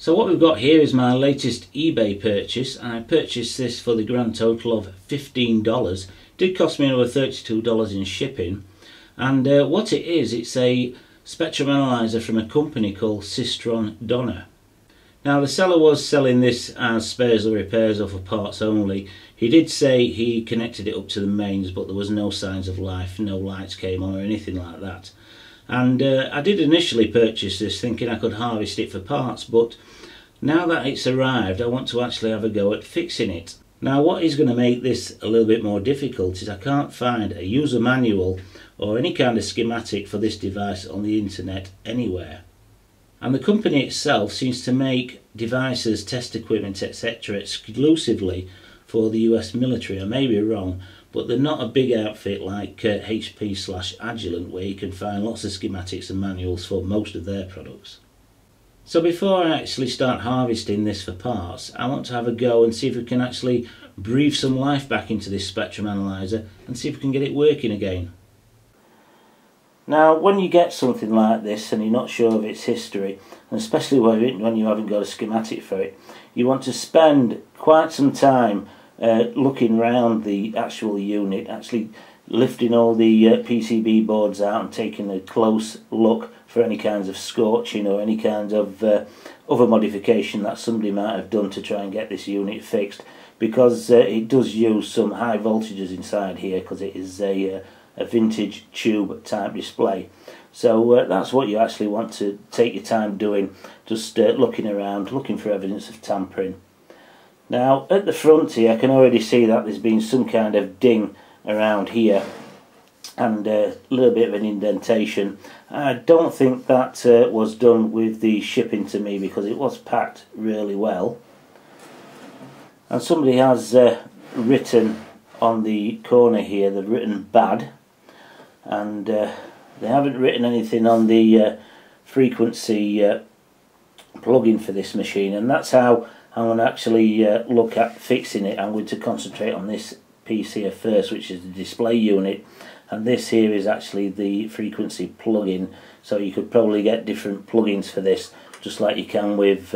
So what we've got here is my latest eBay purchase. I purchased this for the grand total of $15. It did cost me another $32 in shipping. And what it is, it's a spectrum analyzer from a company called Systron Donner. Now the seller was selling this as spares or repairs or for parts only. He did say he connected it up to the mains, but there was no signs of life, no lights came on or anything like that. And I did initially purchase this thinking I could harvest it for parts, but now that it's arrived I want to actually have a go at fixing it. Now what is going to make this a little bit more difficult is I can't find a user manual or any kind of schematic for this device on the internet anywhere. And the company itself seems to make devices, test equipment, etc. exclusively for the US military. I may be wrong, but they're not a big outfit like HP/Agilent, where you can find lots of schematics and manuals for most of their products. So before I actually start harvesting this for parts, I want to have a go and see if we can actually breathe some life back into this spectrum analyzer and see if we can get it working again. Now when you get something like this and you're not sure of its history, and especially when you haven't got a schematic for it, you want to spend quite some time looking round the actual unit, actually lifting all the PCB boards out and taking a close look for any kinds of scorching or any kinds of other modification that somebody might have done to try and get this unit fixed, because it does use some high voltages inside here, because it is a vintage tube type display. So that's what you actually want to take your time doing, just looking around, looking for evidence of tampering. Now at the front here I can already see that there's been some kind of ding around here and a little bit of an indentation. I don't think that was done with the shipping to me, because it was packed really well, and somebody has written on the corner here, they've written bad, and they haven't written anything on the frequency plug-in for this machine, and that's how I'm going to actually look at fixing it. I'm going to concentrate on this piece here first, which is the display unit, and this here is actually the frequency plug-in. So you could probably get different plugins for this, just like you can with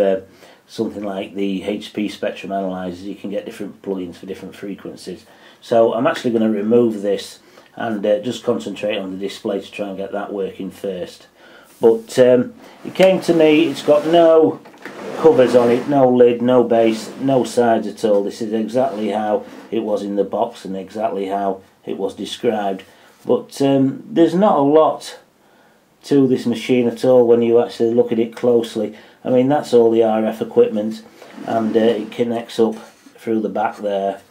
something like the HP spectrum analyzers. You can get different plugins for different frequencies. So I'm actually going to remove this and just concentrate on the display to try and get that working first. But it came to me, it's got no covers on it, no lid, no base, no sides at all. This is exactly how it was in the box and exactly how it was described. But there's not a lot to this machine at all when you actually look at it closely. I mean, that's all the RF equipment, and it connects up through the back there.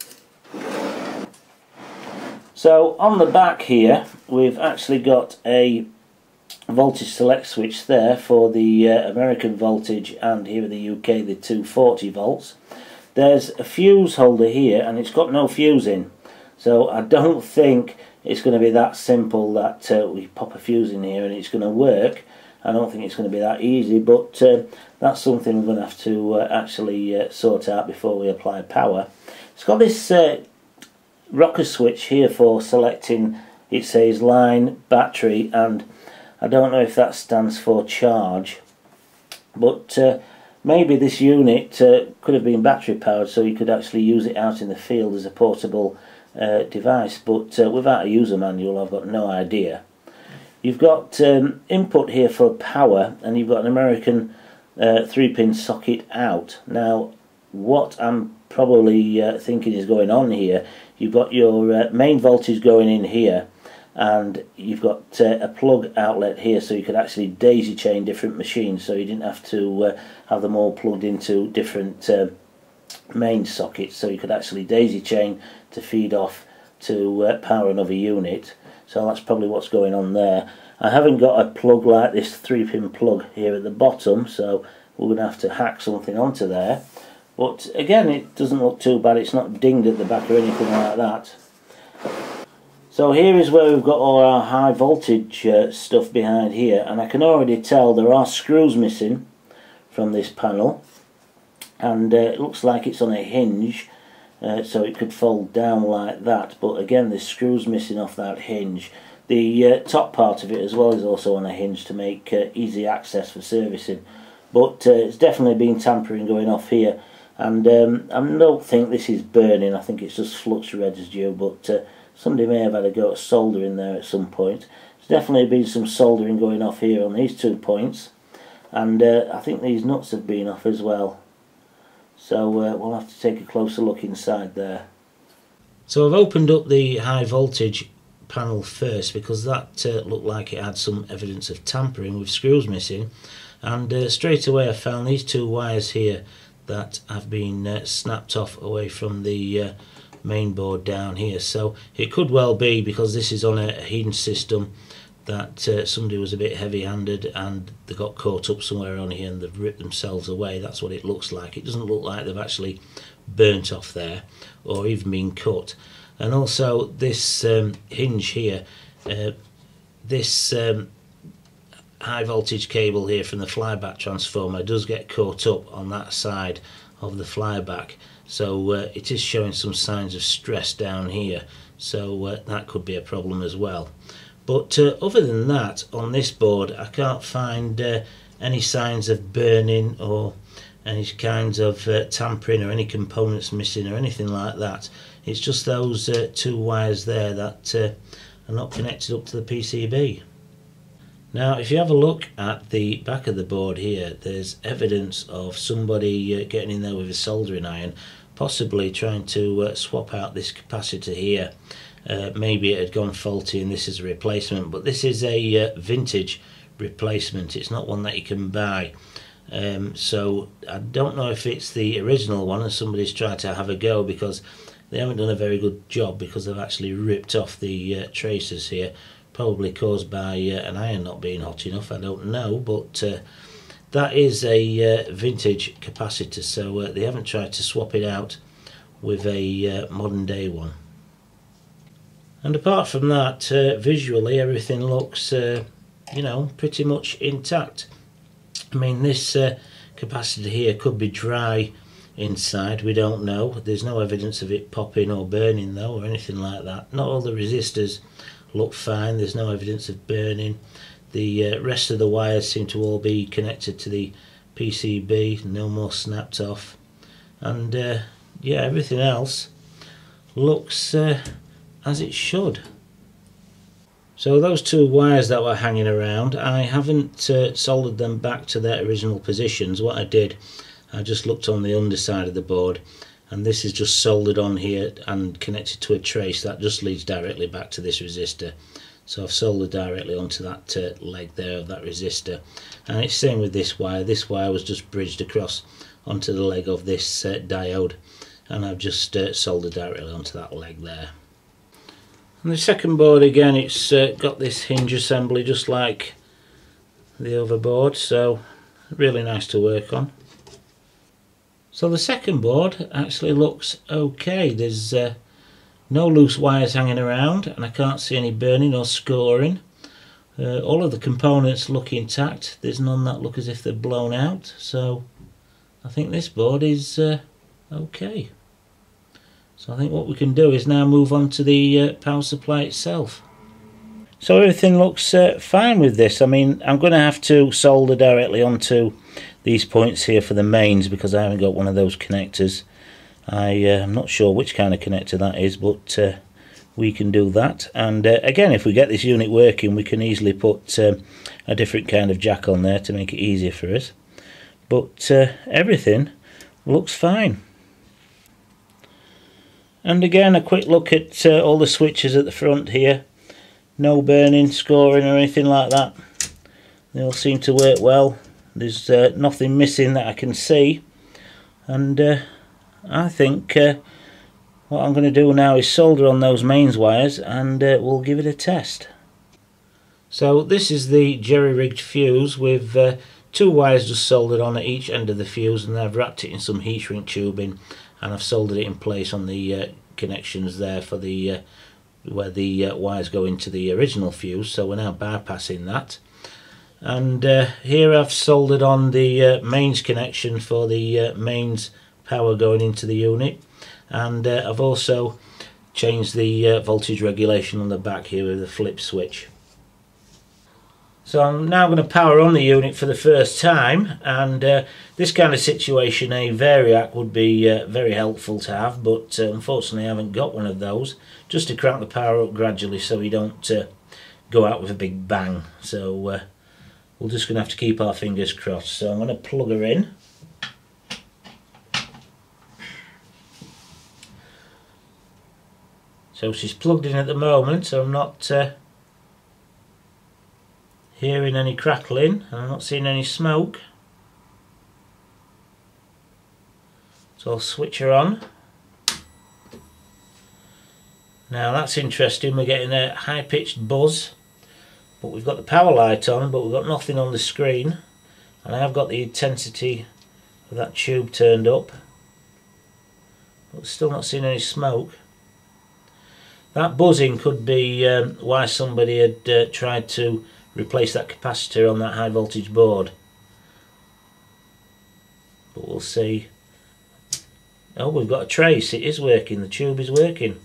So on the back here we've actually got a voltage select switch there for the American voltage, and here in the UK the 240 volts. There's a fuse holder here, and it's got no fuse in, so I don't think it's going to be that simple that we pop a fuse in here and it's going to work. I don't think it's going to be that easy, but that's something we're going to have to actually sort out before we apply power. It's got this rocker switch here for selecting, it says line, battery, and I don't know if that stands for charge, but maybe this unit could have been battery powered, so you could actually use it out in the field as a portable device, but without a user manual I've got no idea. You've got input here for power, and you've got an American 3-pin socket out. Now what I'm probably thinking is going on here, you've got your main voltage going in here, and you've got a plug outlet here, so you could actually daisy chain different machines, so you didn't have to have them all plugged into different main sockets, so you could actually daisy chain to feed off to power another unit. So that's probably what's going on there. I haven't got a plug like this 3-pin plug here at the bottom, so we're going to have to hack something onto there. But again, it doesn't look too bad, it's not dinged at the back or anything like that. So here is where we've got all our high voltage stuff behind here, and I can already tell there are screws missing from this panel, and it looks like it's on a hinge. So it could fold down like that, but again there's screws missing off that hinge. The top part of it as well is also on a hinge to make easy access for servicing, but it's definitely been tampering going off here, and I don't think this is burning. I think it's just flux residue, but somebody may have had a go at soldering there at some point. There's definitely been some soldering going off here on these 2 points, and I think these nuts have been off as well, so we'll have to take a closer look inside there. So I've opened up the high voltage panel first because that looked like it had some evidence of tampering with screws missing, and straight away I found these 2 wires here that have been snapped off away from the main board down here. So it could well be, because this is on a hinge system, that somebody was a bit heavy-handed and they got caught up somewhere on here and they've ripped themselves away. That's what it looks like. It doesn't look like they've actually burnt off there or even been cut. And also this hinge here, this high voltage cable here from the flyback transformer does get caught up on that side of the flyback, so it is showing some signs of stress down here, so that could be a problem as well. But other than that, on this board I can't find any signs of burning or any kinds of tampering or any components missing or anything like that. It's just those 2 wires there that are not connected up to the PCB. Now if you have a look at the back of the board here, there's evidence of somebody getting in there with a soldering iron, possibly trying to swap out this capacitor here. Maybe it had gone faulty and this is a replacement, but this is a vintage replacement. It's not one that you can buy. So I don't know if it's the original one and somebody's tried to have a go, because they haven't done a very good job, because they've actually ripped off the tracers here, probably caused by an iron not being hot enough, I don't know. But that is a vintage capacitor, so they haven't tried to swap it out with a modern day one. And apart from that, visually everything looks you know, pretty much intact. I mean, this capacitor here could be dry inside, we don't know. There's no evidence of it popping or burning though, or anything like that. Not all the resistors look fine, there's no evidence of burning. The rest of the wires seem to all be connected to the PCB, no more snapped off. And yeah, everything else looks as it should. So those 2 wires that were hanging around, I haven't soldered them back to their original positions. What I did, I just looked on the underside of the board, and this is just soldered on here and connected to a trace that just leads directly back to this resistor. So I've soldered directly onto that leg there of that resistor, and it's same with this wire. This wire was just bridged across onto the leg of this diode, and I've just soldered directly onto that leg there. And the second board again, it's got this hinge assembly just like the other board, so really nice to work on. So the second board actually looks okay. There's no loose wires hanging around, and I can't see any burning or scoring. All of the components look intact. There's none that look as if they're blown out, so I think this board is okay. So I think what we can do is now move on to the power supply itself. So everything looks fine with this. I mean, I'm going to have to solder directly onto these points here for the mains, because I haven't got one of those connectors. I'm not sure which kind of connector that is, but we can do that. And again, if we get this unit working, we can easily put a different kind of jack on there to make it easier for us. But everything looks fine. And again, a quick look at all the switches at the front here. No burning, scoring or anything like that. They all seem to work well. There's nothing missing that I can see, and I think what I'm going to do now is solder on those mains wires, and we'll give it a test. So this is the jerry-rigged fuse with 2 wires just soldered on at each end of the fuse, and I've wrapped it in some heat shrink tubing, and I've soldered it in place on the connections there for the where the wires go into the original fuse, so we're now bypassing that. And here I've soldered on the mains connection for the mains power going into the unit, and I've also changed the voltage regulation on the back here with the flip switch. So I'm now going to power on the unit for the first time, and this kind of situation, a Variac would be very helpful to have, but unfortunately I haven't got one of those, just to crank the power up gradually so we don't go out with a big bang. So we're just going to have to keep our fingers crossed. So I'm going to plug her in. So she's plugged in at the moment, so I'm not hearing any crackling, and I'm not seeing any smoke. So I'll switch her on. Now that's interesting, we're getting a high-pitched buzz, but we've got the power light on, but we've got nothing on the screen, and I have got the intensity of that tube turned up, but still not seeing any smoke. That buzzing could be why somebody had tried to replace that capacitor on that high voltage board, but we'll see. Oh, we've got a trace, it is working, the tube is working.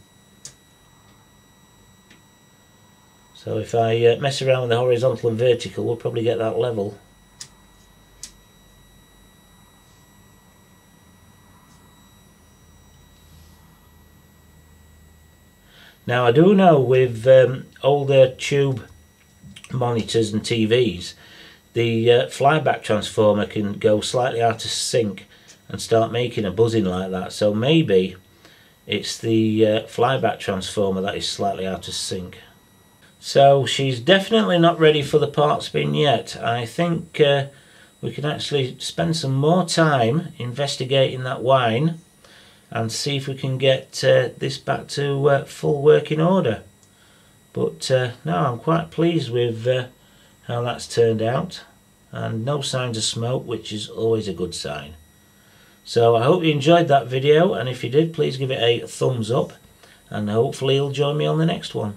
So if I mess around with the horizontal and vertical, we'll probably get that level. Now I do know with older tube monitors and TVs, the flyback transformer can go slightly out of sync and start making a buzzing like that, so maybe it's the flyback transformer that is slightly out of sync. So she's definitely not ready for the parts bin yet. I think we can actually spend some more time investigating that whine and see if we can get this back to full working order. But no, I'm quite pleased with how that's turned out, and no signs of smoke, which is always a good sign. So I hope you enjoyed that video, and if you did, please give it a thumbs up, and hopefully you'll join me on the next one.